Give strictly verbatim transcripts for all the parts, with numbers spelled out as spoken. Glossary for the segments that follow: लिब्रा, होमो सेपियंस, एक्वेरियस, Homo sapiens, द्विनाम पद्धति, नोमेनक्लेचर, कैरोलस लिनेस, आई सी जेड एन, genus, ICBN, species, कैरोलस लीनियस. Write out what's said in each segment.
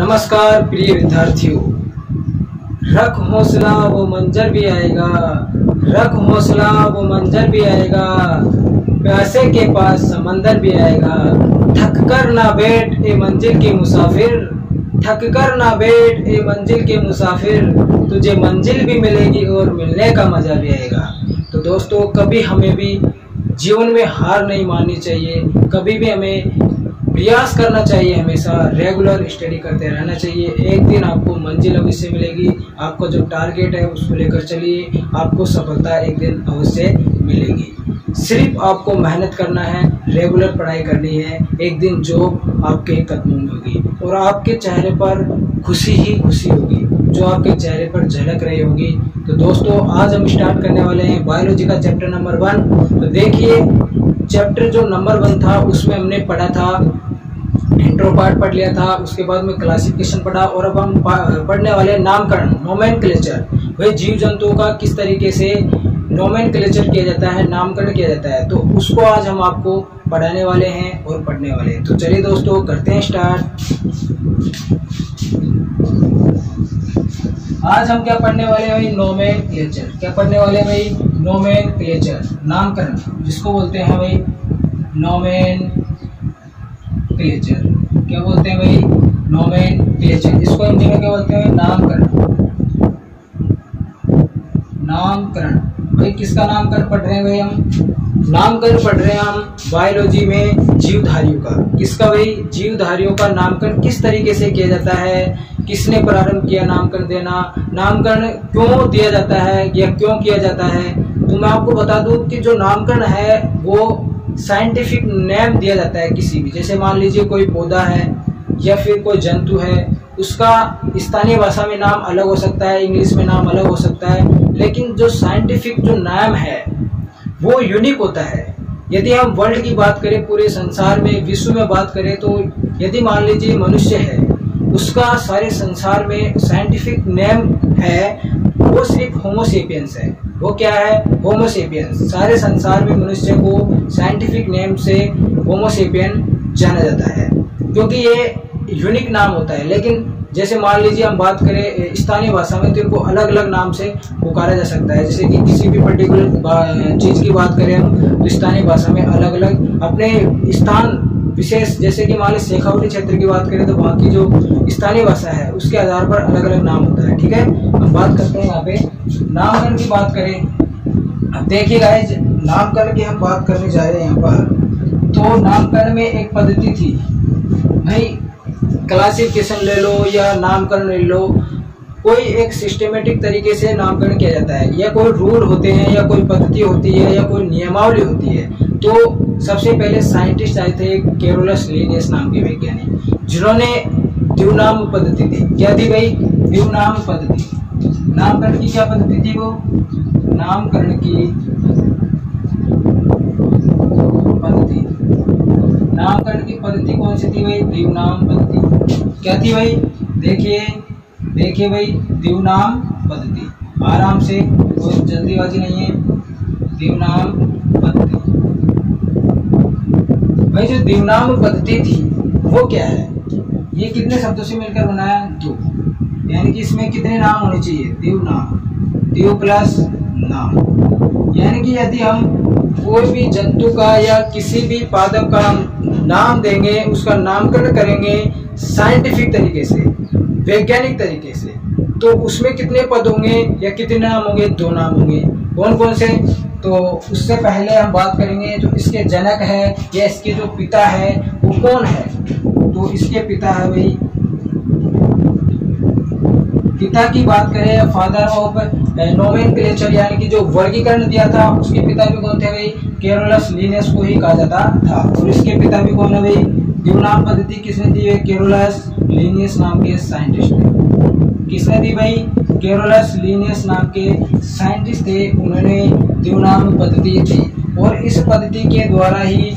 नमस्कार प्रिय विद्यार्थियों, रख हौसला वो मंजर भी आएगा, रख हौसला वो मंजर भी आएगा, प्यासे के पास समंदर भी आएगा। थक कर ना बैठ ए मंजिल के मुसाफिर, थक कर ना बैठ ए मंजिल के मुसाफिर, तुझे मंजिल भी मिलेगी और मिलने का मजा भी आएगा। तो दोस्तों, कभी हमें भी जीवन में हार नहीं माननी चाहिए, कभी भी हमें प्रयास करना चाहिए, हमेशा रेगुलर स्टडी करते रहना चाहिए। एक दिन आपको मंजिल अवश्य मिलेगी, आपको जो टारगेट है उसको लेकर चलिए, आपको सफलता एक दिन अवश्य मिलेगी। सिर्फ आपको मेहनत करना है, रेगुलर पढ़ाई करनी है, एक दिन जॉब आपके कदमों में होगी और आपके चेहरे पर खुशी ही खुशी होगी जो आपके चेहरे पर झलक रही होगी। तो दोस्तों, आज हम स्टार्ट करने वाले हैं बायोलॉजी का चैप्टर नंबर वन। तो देखिए, चैप्टर जो नंबर वन था उसमें हमने पढ़ा था, इंट्रो पार्ट पढ़ लिया था, उसके बाद में क्लासिफिकेशन पढ़ा और अब हम पढ़ने वाले नामकरण, नोमेनक्लेचर। वह जीव जंतुओं का किस तरीके से नोमेनक्लेचर किया जाता है, नामकरण किया जाता है, तो उसको आज हम आपको पढ़ाने वाले हैं और पढ़ने वाले हैं। तो चलिए दोस्तों, करते हैं स्टार्ट। आज हम क्या पढ़ने वाले हैं भाई? नोमेनक्लेचर। क्या पढ़ने वाले हैं भाई? नोमेनक्लेचर, नामकरण, जिसको बोलते हैं भाई नोमेनक्लेचर। क्या बोलते हैं भाई? नोमेनक्लेचर। इसको हिंदी में क्या बोलते हैं? नामकरण। नामकरण भाई, किसका नामकरण पढ़ रहे हैं भाई हम? नामकरण पढ़ रहे हैं हम बायोलॉजी में जीवधारियों का। किसका भाई? जीवधारियों का नामकरण किस तरीके से किया जाता है, किसने प्रारंभ किया नामकरण देना, नामकरण क्यों दिया जाता है या क्यों किया जाता है। तो मैं आपको बता दूं कि जो नामकरण है वो साइंटिफिक नेम दिया जाता है किसी भी, जैसे मान लीजिए कोई पौधा है या फिर कोई जंतु है, उसका स्थानीय भाषा में नाम अलग हो सकता है, इंग्लिश में नाम अलग हो सकता है, लेकिन जो साइंटिफिक जो नाम है वो यूनिक होता है। यदि हम वर्ल्ड की बात करें, पूरे संसार में, विश्व में बात करें, तो यदि मान लीजिए मनुष्य है, उसका सारे संसार में साइंटिफिक नेम है वो सिर्फ होमो सेपियंस है। वो क्या है? होमो सेपियंस। सारे संसार में मनुष्य को साइंटिफिक नेम से होमो सेपियन जाना जाता है क्योंकि ये यूनिक नाम होता है। लेकिन जैसे मान लीजिए हम बात करें स्थानीय भाषा में, तो इनको अलग अलग नाम से पुकारा जा सकता है। जैसे कि किसी भी पर्टिकुलर चीज़ की बात करें हम, तो स्थानीय भाषा में अलग अलग अपने स्थान विशेष, जैसे कि मान लीजिए शेखावटी क्षेत्र की बात करें तो वहाँ की जो स्थानीय भाषा है उसके आधार पर अलग अलग नाम होता है। ठीक है, हम बात करते हैं यहाँ पे नामकरण की बात करें। अब देखिए गाइस, नामकरण की हम बात करने जा रहे हैं यहाँ पर। तो नामकरण में एक पद्धति थी भाई, क्लासिफिकेशन ले लो या नामकरण ले लो, कोई एक सिस्टमेटिक तरीके से नामकरण किया जाता है, या कोई रूल होते हैं, या कोई पद्धति होती है, या कोई नियमावली होती है। तो सबसे पहले साइंटिस्ट आए थे कैरोलस लीनियस नाम के वैज्ञानिक, जिन्होंने द्विनाम पद्धति दी। क्या दी भाई? द्विनाम पद्धति। नामकरण की क्या पद्धति थी वो? नामकरण की पद्धति। नामकरण की पद्धति कौन सी थी भाई? द्विनाम पद्धति। क्या थी भाई? देखिए देखिए भाई, द्विनाम पद्धति। आराम से, कोई जल्दीबाजी नहीं है। द्विनाम पद्धति भाई, जो द्विनाम पद्धति थी वो क्या है? ये कितने शब्दों से मिलकर बनाया? दो, यानी कि इसमें कितने नाम होने चाहिए? द्विनाम, द्वि प्लस नाम। यानी कि यदि हम कोई भी जंतु का या किसी भी पादप का नाम देंगे, उसका नामकरण करेंगे साइंटिफिक तरीके से, वैज्ञानिक तरीके से, तो उसमें कितने पद होंगे या कितने नाम होंगे? दो नाम होंगे। कौन कौन से? तो उससे पहले हम बात करेंगे जो इसके जनक है या इसके जो पिता है वो कौन है। तो इसके पिता है भाई, पिता की बात करें, फादर ऑफ नोमेनक्लेचर, यानी कि जो वर्गीकरण दिया था उसके पिता भी कौन थे भाई? कैरोलस लीनियस को ही कहा जाता था। और इसके पिता भी कौन है भाई? द्विनाम पद्धति किसने दी है? कैरोलस लीनियस नाम के साइंटिस्ट ने। किसने दी भाई? कैरोलस लीनियस नाम के साइंटिस्ट थे, उन्होंने द्विनाम पद्धति दी और इस पद्धति के द्वारा ही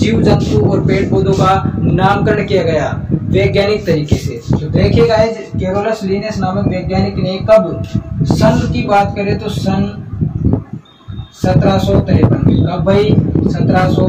जीव जंतु और पेड़ पौधों का नामकरण किया गया वैज्ञानिक तरीके से। तो देखिए गाइस, कैरोलस लीनियस नामक वैज्ञानिक ने कब, सन की बात करें तो सन सत्रह सौ तिरपन में। कब भाई? सत्रह सौ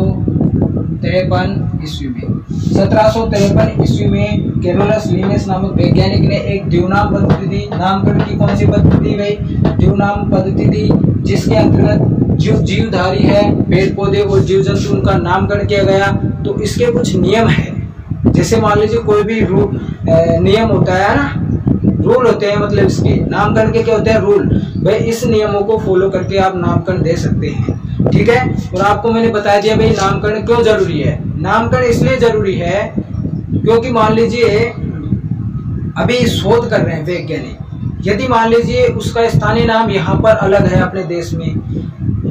तिरपन ईस्वी में। सत्रह सौ तिरपन ईस्वी में कैरोलस लिनेस नामक वैज्ञानिक ने एक द्विनाम पद्धति नामकरण की कौन सी पद्धति गई द्विनाम पद्धति थी, जिसके अंतर्गत जो जीवधारी है पेड़ पौधे और जीव जंतु उनका नामकरण किया गया। तो इसके कुछ नियम है, जैसे मान लीजिए कोई भी रूल नियम होता है ना, रूल होते हैं, मतलब इसके नामकरण के क्या होते हैं रूल, भाई इस नियमों को फॉलो करके आप नामकरण दे सकते हैं। ठीक है, और आपको मैंने बताया दिया भाई नामकरण क्यों जरूरी है। नामकरण इसलिए जरूरी है क्योंकि मान लीजिए अभी शोध कर रहे हैं वैज्ञानिक, यदि मान लीजिए उसका स्थानीय नाम यहाँ पर अलग है अपने देश में,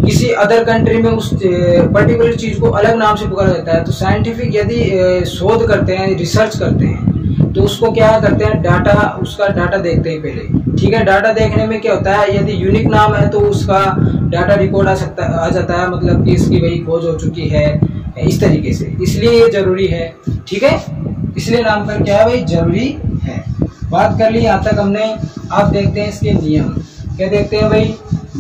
किसी अदर कंट्री में उस पर्टिकुलर चीज को अलग नाम से पुकारा जाता है। तो साइंटिफिक यदि शोध करते हैं, रिसर्च करते हैं, तो उसको क्या करते हैं डाटा, उसका डाटा देखते हैं पहले। ठीक है, डाटा देखने में क्या होता है यदि यूनिक नाम है तो उसका डाटा रिकॉर्ड आ सकता आ जाता है, मतलब कि इसकी वही खोज हो चुकी है, इस तरीके से। इसलिए ये जरूरी है। ठीक है, इसलिए नामकरण क्या है भाई जरूरी है। बात कर ली यहाँ तक हमने। आप देखते हैं इसके नियम, क्या देखते हैं भाई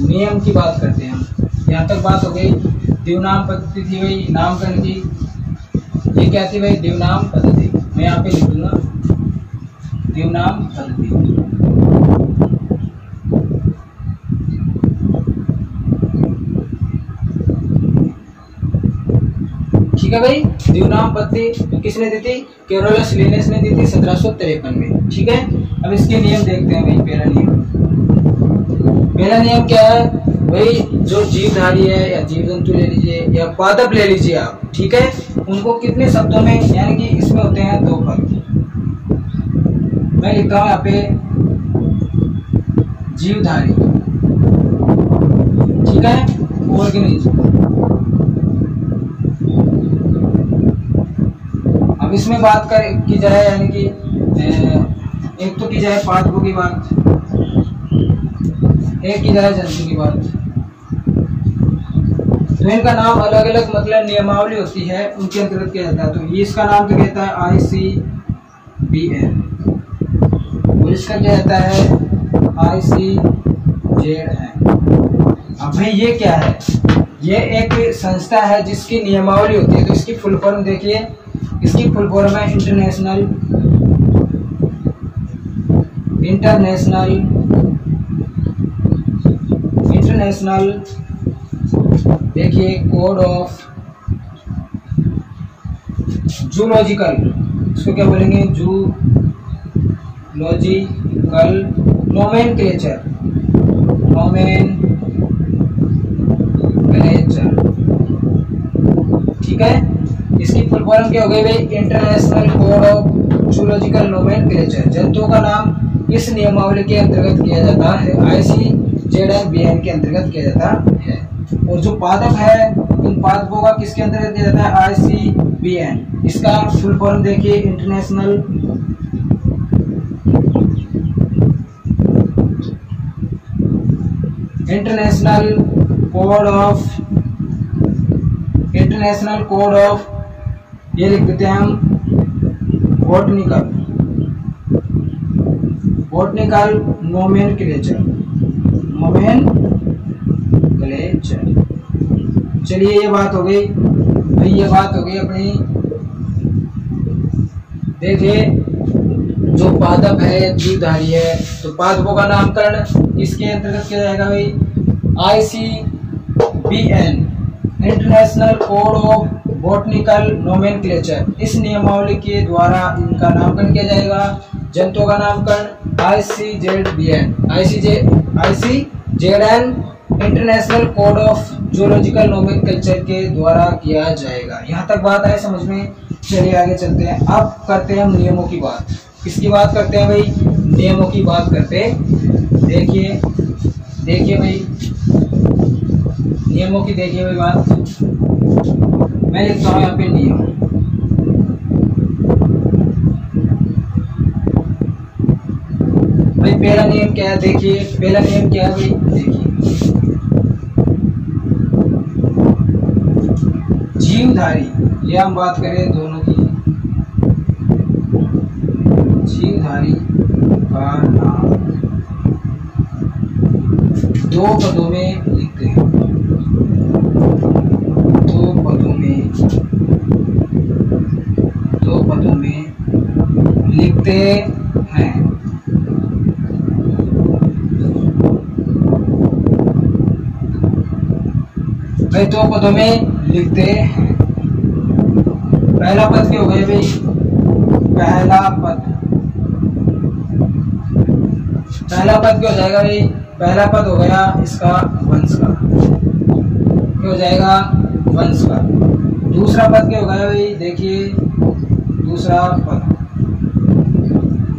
नियम की बात करते हैं हम। यहाँ तक बात हो गई द्विनाम पद्धति थी भाई नामकरण की। ये क्या थी भाई द्विनाम पद्धति, मैं यहाँ पे लिख दूंगा द्विनाम पद्धति। ठीक है भाई, द्विनाम पद्धति किसने दी थी, कैरोलस लिनेस ने दी थी सत्रह सौ तिरपन में। ठीक है, अब इसके नियम देखते हैं भाई। पहला नियम, पहला नियम क्या है भाई, जो जीवधारी है या जीव जंतु ले लीजिए या पादप ले लीजिए आप, ठीक है, उनको कितने शब्दों में, यानी कि इसमें होते हैं दो पद। मैं लिखता हूँ यहाँ पे जीवधारी, ठीक है, ऑर्गेनिज्म। अब इसमें बात कर की जाए, यानी कि एक तो की जाए पादपों की बात, एक की जाए जंतु की बात, तो इनका नाम अलग अलग मतलब नियमावली होती है, उनके अंतर्गत किया जाता है। तो ये इसका नाम क्या कहता है आई सी बी एन, और इसका क्या कहता है आई सी जेड एन। अब भाई ये क्या है, ये एक संस्था है जिसकी नियमावली होती है। तो इसकी फुल फॉर्म देखिए, इसकी फुल फॉर्म है इंटरनेशनल इंटरनेशनल इंटरनेशनल देखिए कोड ऑफ जूलॉजिकल, इसको क्या बोलेंगे जूलॉजिकल नोमेनक्लेचर, नोमेनक्लेचर। ठीक है, इसकी फुल फॉर्म क्या हो गई भाई international code of zoological नोमेनक्लेचर। जंतुओं का नाम इस नियमावली के अंतर्गत किया जाता है, आई सी जेड एन B N के अंतर्गत किया जाता है। और जो पादप है उन पादपों का किसके अंतर्गत किया जाता है आई सी बी एन। इसका फुल फॉर्म देखिए international international code of international code of ये लिख देते हैं हम बॉटनिकल बॉटनिकल नोमेनक्लेचर नोमेनक्लेचर। चलिए ये बात हो गई भाई, ये बात हो गई अपनी। देखिए जो पादप है जीवधारी है, तो पादपों का नामकरण इसके अंतर्गत किया जाएगा भाई I C B N international code of botanical नोमेनक्लेचर। इस नियमावली के द्वारा इनका नामकरण किया जाएगा। जंतुओं का नामकरण I C Z B N आई सी जेड एन international code of zoological नोमेनक्लेचर के द्वारा किया जाएगा। यहाँ तक बात आए समझ में। चलिए आगे चलते हैं। अब करते हैं हम नियमों की बात। किसकी बात करते हैं भाई, नियमों की बात करते। देखिए देखिए भाई नियमों की, देखिए भाई बात मैं लिखता हूँ यहाँ पे नियम। भाई पहला नियम क्या है, देखिए पहला नियम क्या है भाई, देखिए जीवधारी, ये हम बात करें दोनों की, जीवधारी का नाम दो पदों में लिखते हैं, दो पदों में लिखते हैं। वे दो पदों में लिखते हैं। पहला पद क्या हो गया भाई? पहला पद पहला पद क्या हो जाएगा भाई? पहला पद हो गया इसका वंश का, क्या हो जाएगा? वंश का। दूसरा पद क्या हो गया भाई? देखिए दूसरा पद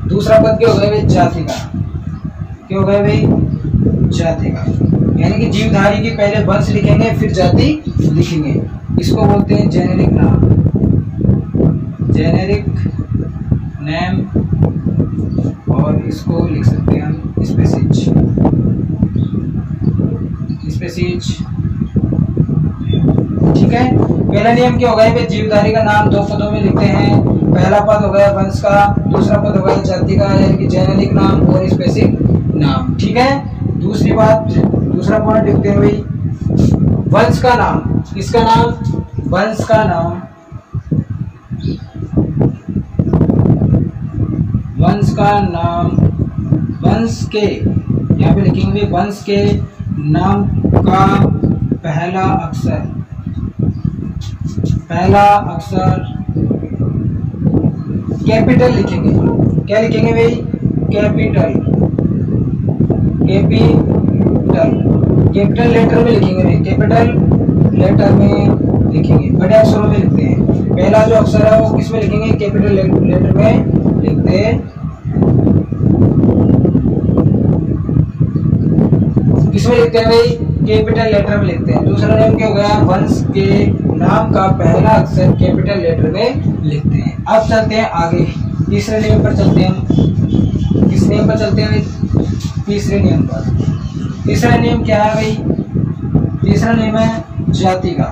दूसरा पद क्या हो गया भाई? जाति का, क्या हो गया भाई? जाति का। यानी कि जीवधारी की पहले वंश लिखेंगे फिर जाति लिखेंगे। इसको बोलते हैं जेनेरिक नाम, जेनेरिक नेम, और इसको लिख सकते हैं हम स्पेसीज, स्पेसीज। ठीक है, पहला नियम क्या हो गया? जीवधारी का नाम दो पदों में लिखते हैं। पहला पद हो गया वंश का, दूसरा पद हो गया जाति का, यानी कि जेनेरिक नाम और स्पेसिक नाम। ठीक है, दूसरी बात, दूसरा पॉइंट लिखते हुए वंश का नाम, किसका नाम? वंश का नाम, वंश का नाम, वंश के, यहाँ पे लिखेंगे वंश के नाम का पहला अक्षर, पहला अक्षर कैपिटल लिखेंगे। क्या लिखेंगे भाई? कैपिटल, कैपिटल, कैपिटल लेटर में लिखेंगे, कैपिटल लेटर में लिखेंगे, बड़े अक्षरों में लिखते हैं। पहला जो अक्षर है वो किसमें लिखेंगे? कैपिटल लेटर में लिखते हैं। किसमें लिखते हैं भाई? कैपिटल लेटर में लिखते हैं। दूसरा नाम क्या हो गया? वंश के नाम का पहला अक्षर कैपिटल लेटर में लिखते हैं। अब चलते हैं आगे, तीसरे नियम पर चलते हैं। किस नियम पर चलते हैं? तीसरे नियम पर। तीसरा नियम क्या है भाई? तीसरा नियम है जाति का।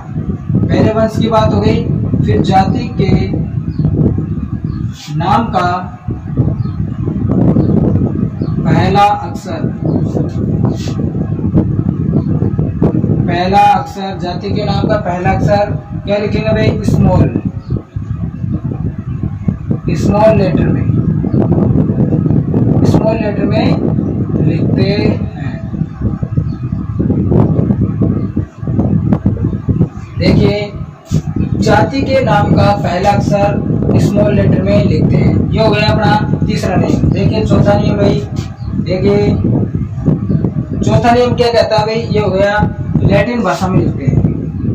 पहले वंश की बात हो गई, फिर जाति के नाम का पहला अक्षर, पहला अक्षर, जाति के नाम का पहला अक्षर क्या लिखेंगे भाई? स्मॉल, स्मॉल लेटर में, स्मॉल लेटर में लिखते हैं। देखिए, जाति के नाम का पहला अक्षर स्मॉल लेटर में लिखते हैं। ये हो गया अपना तीसरा नियम। देखिए चौथा नियम भाई, देखिए चौथा नियम क्या कहता है भाई? ये हो गया लैटिन भाषा में लिखते हैं।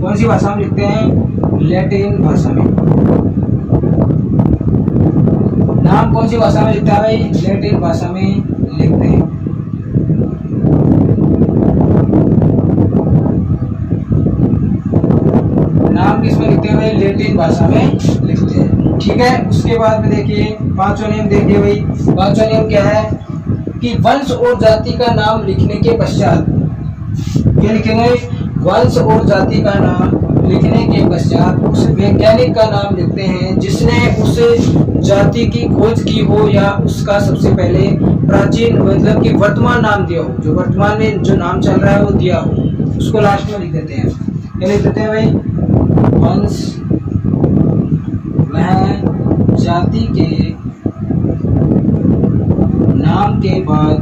कौन सी भाषा में लिखते हैं? लैटिन भाषा में। नाम कौन सी भाषा में लिखता है भाई? लैटिन भाषा में लिखते हैं। किसमें लिखते हैं भाई? लैटिन भाषा में लिखते हैं। ठीक है, उसके बाद में देखिए पांचवा नियम। देखिए भाई पांचवा नियम क्या है? कि वंश और जाति का नाम लिखने के पश्चात, क्या लिखेंगे? वंश और जाति का नाम लिखने के पश्चात उस वैज्ञानिक का नाम लिखते हैं जिसने उस जाति की खोज की हो या उसका सबसे पहले प्राचीन मतलब कि वर्तमान नाम दिया हो, जो वर्तमान में जो नाम चल रहा है वो दिया हो, उसको लास्ट में लिख देते हैं। क्या लिख देते हैं भाई? वंश में जाति के नाम के बाद,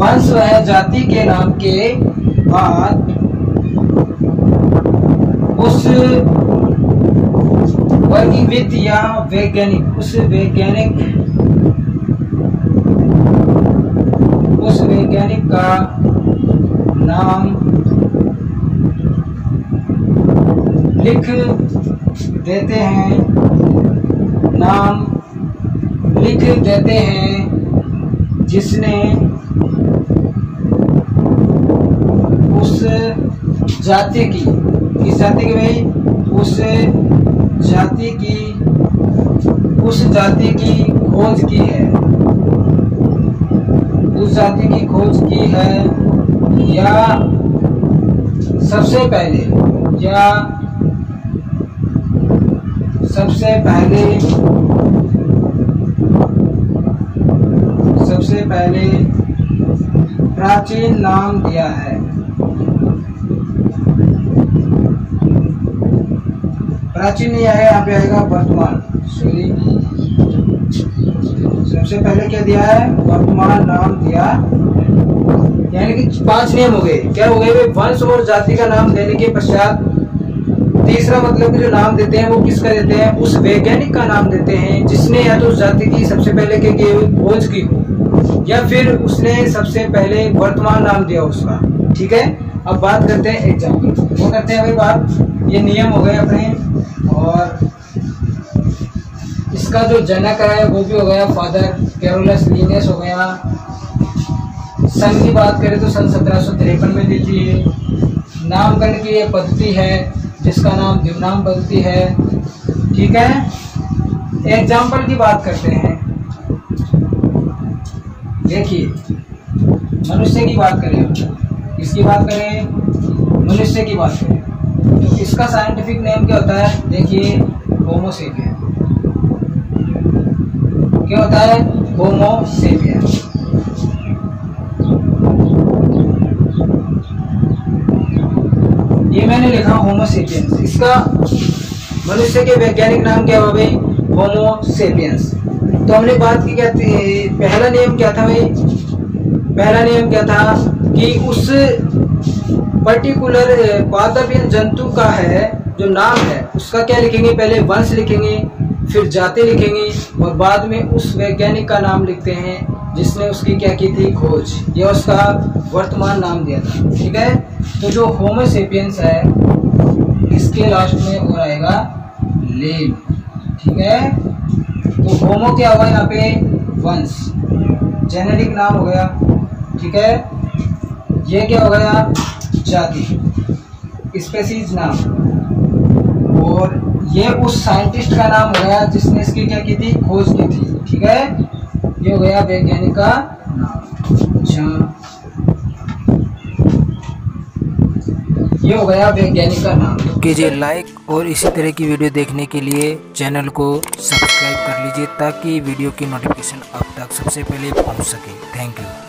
वंश में जाति के नाम के बाद उस वर्गीकृत या वैज्ञानिक, उस वैज्ञानिक उस वैज्ञानिक का नाम लिख देते हैं, नाम लिख देते हैं जिसने उस जाति की, किस जाति की भाई? उस जाति की, उस जाति की खोज की है, उस जाति की खोज की है या सबसे पहले, या सबसे पहले सबसे पहले प्राचीन नाम दिया है, प्राचीन नहीं आएगा, यहाँ पे आएगा वर्तमान, सॉरी सबसे पहले क्या दिया है, वर्तमान नाम दिया, यानी कि पांच नियम हो गए। क्या हो गए? वंश और जाति का नाम देने के पश्चात तीसरा मतलब जो नाम देते हैं वो किसका देते हैं, उस वैज्ञानिक का नाम देते हैं जिसने या तो उस जाति की सबसे पहले के किए हुए खोज की हो या फिर उसने सबसे पहले वर्तमान नाम दिया उसका। ठीक है, अब बात करते हैं एग्जाम्पल। वो करते हैं भाई बात, ये नियम हो गए अपने, और इसका जो जनक है वो भी हो गया फादर कैरोलस लीनियस हो गया। सन की बात करें तो सन सत्रह सौ तिरपन में दी थी। नामकरण की ये पद्धति है जिसका नाम द्विनाम पद्धति है। ठीक है, एग्जाम्पल की बात करते हैं। देखिए, मनुष्य की बात करें, इसकी बात करें, मनुष्य की बात करें तो इसका साइंटिफिक नेम क्या होता है? देखिए, होमो सेपियन। क्या होता है? Homo sapien. ये मैंने लिखा होमो सेपियंस। इसका मनुष्य के वैज्ञानिक नाम क्या हुआ भाई? होमो सेपियंस। तो हमने बात की क्या थी, पहला नियम क्या था भाई? पहला नियम क्या था कि उस पर्टिकुलर पादप जंतु का है जो नाम है उसका क्या लिखेंगे, पहले वंश लिखेंगे, फिर जाति लिखेंगे और बाद में उस वैज्ञानिक का नाम लिखते हैं जिसने उसकी क्या की थी, खोज, या उसका वर्तमान नाम दिया था। ठीक है, तो जो होमो सेपियंस है इसके लास्ट में हो आएगा लेम। ठीक है, तो होमो क्या हुआ यहाँ पे? वंश, जेनेरिक नाम हो गया। ठीक है, ये क्या हो गया? जाति, स्पेसीज नाम, और ये उस साइंटिस्ट का नाम हो गया जिसने इसकी क्या की थी, खोज की थी। ठीक है, ये हो गया वैज्ञानिक का नाम। अच्छा, ये हो गया वैज्ञानिक का नाम। कीजिए लाइक और इसी तरह की वीडियो देखने के लिए चैनल को सब्सक्राइब कर लीजिए ताकि वीडियो की नोटिफिकेशन आप तक सबसे पहले पहुंच सके। Thank you.